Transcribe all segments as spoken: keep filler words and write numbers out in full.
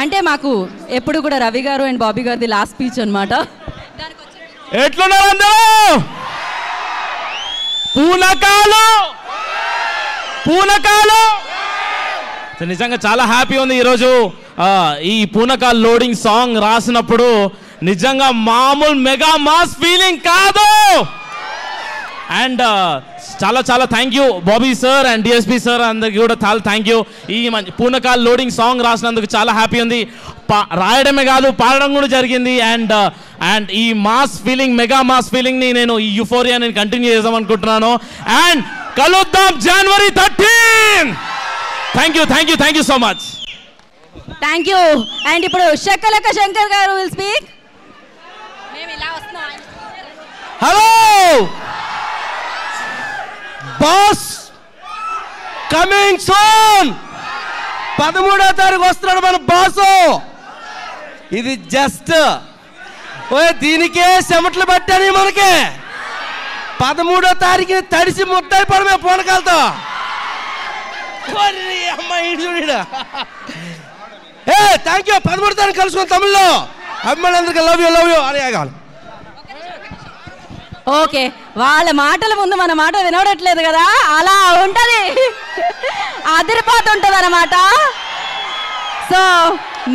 అంటే మాకు ఎప్పుడు కూడా రవి గారు అండ్ బాబీ గారిది లాస్ట్ స్పీచ్ అన్నమాట. ఎట్లున్నారండి పూనకాలు పూనకాలు నిజంగా చాలా హ్యాపీ ఉంది ఈ రోజు. ఈ పూనకాల్ లోడింగ్ సాంగ్ రాసినప్పుడు నిజంగా మామూలు మెగా మాస్ ఫీలింగ్ కాదు. అండ్ చాలా చాలా thank you Bobby sir and DSP sir అందరికీ కూడా చాలా థ్యాంక్ యూ. ఈ మంచి పూనకాల్ లోడింగ్ సాంగ్ రాసినందుకు చాలా హ్యాపీ ఉంది. రాయడమే కాదు పాడడం కూడా జరిగింది. అండ్ అండ్ ఈ మాస్ ఫీలింగ్ మెగా మాస్ ఫీలింగ్ని నేను ఈ యూఫోరియా నేను కంటిన్యూ చేద్దామనుకుంటున్నాను. అండ్ కలుద్దాం జనవరి thirteen. Thank you, thank you, thank you so much. Thank you. And now Shakalaka Shankar garu will speak. Maybe last one. Hello, boss. Coming soon. thirteenth tarikh vasthunadu mana boss. Idi just. Oye deenike sematlu pattani manake. thirteenth tarikh ni tadisi muttai padame phone kalta. Thank you पदमूड दिन कल तमिल अभिमानी love you love you अरे okay वाल माटल मुझे मन माट विनोड़े कदा अला उदरपात सो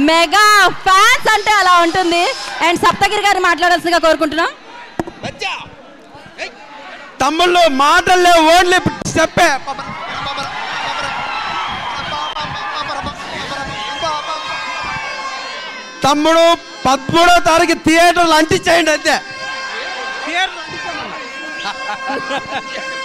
मेगा फैंस अंत अला अंड सप्तगिरी गारिनी माट्लाडाल्सिगा कोरुकुंटुन्ना तमिल माटल ओनली स्टेप తమ్ముడు పదమూడవ తారీఖు థియేటర్లు అంటించేయండి అంతే.